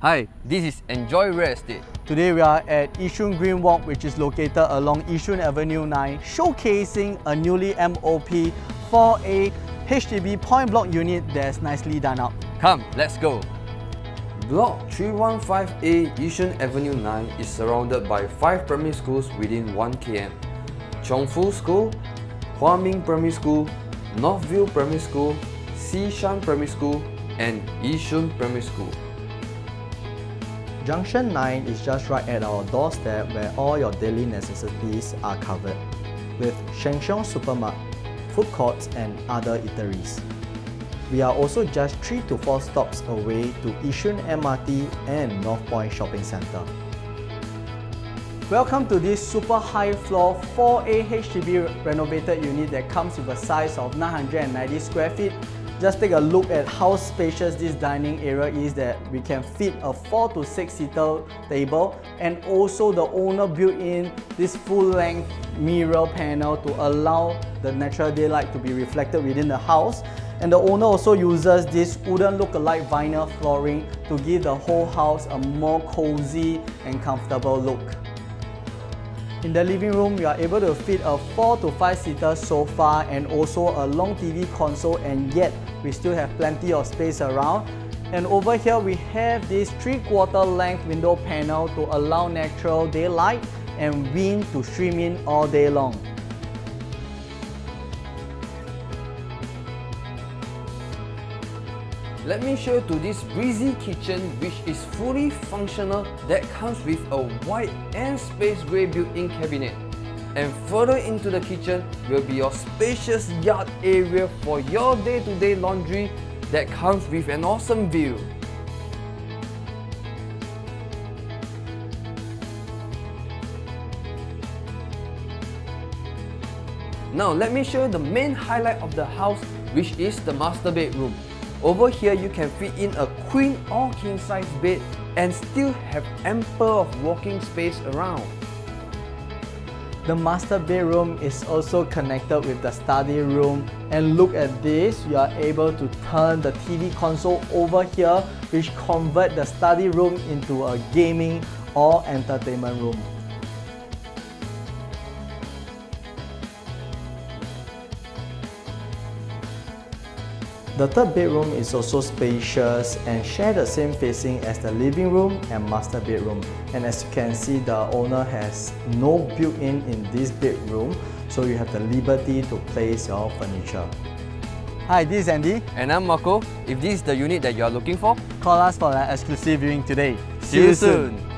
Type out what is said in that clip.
Hi, this is Enjoy Real Estate. Today we are at Yishun Greenwalk, which is located along Yishun Avenue 9, showcasing a newly MOP 4A HDB point block unit that's nicely done up. Come, let's go! Block 315A Yishun Avenue 9 is surrounded by 5 primary schools within 1 km. Chongfu School, Huaming Primary School, Northville Primary School, Xishan Primary School, and Yishun Primary School. Junction 9 is just right at our doorstep where all your daily necessities are covered, with Sheng Sheng supermarket, food courts and other eateries. We are also just 3 to 4 stops away to Yishun MRT and North Point Shopping Centre. Welcome to this super high floor 4A HDB renovated unit that comes with a size of 990 square feet. Just take a look at how spacious this dining area is that we can fit a 4 to 6 seater table, and also the owner built in this full-length mirror panel to allow the natural daylight to be reflected within the house. And the owner also uses this wooden look-alike vinyl flooring to give the whole house a more cozy and comfortable look. In the living room, you are able to fit a 4 to 5 seater sofa and also a long TV console, and yet we still have plenty of space around. And over here we have this 3/4 length window panel to allow natural daylight and wind to stream in all day long. Let me show you to this breezy kitchen, which is fully functional, that comes with a wide and space grey built-in cabinet. And further into the kitchen will be your spacious yard area for your day-to-day laundry that comes with an awesome view. Now let me show you the main highlight of the house, which is the master bedroom. Over here, you can fit in a queen or king-size bed and still have ample of walking space around. The master bedroom is also connected with the study room, and look at this, you are able to turn the TV console over here, which converts the study room into a gaming or entertainment room. The third bedroom is also spacious and shares the same facing as the living room and master bedroom. And as you can see, the owner has no built-in in this bedroom, so you have the liberty to place your furniture. Hi, this is Andy. And I'm Marco. If this is the unit that you are looking for, call us for an exclusive viewing today. See you soon!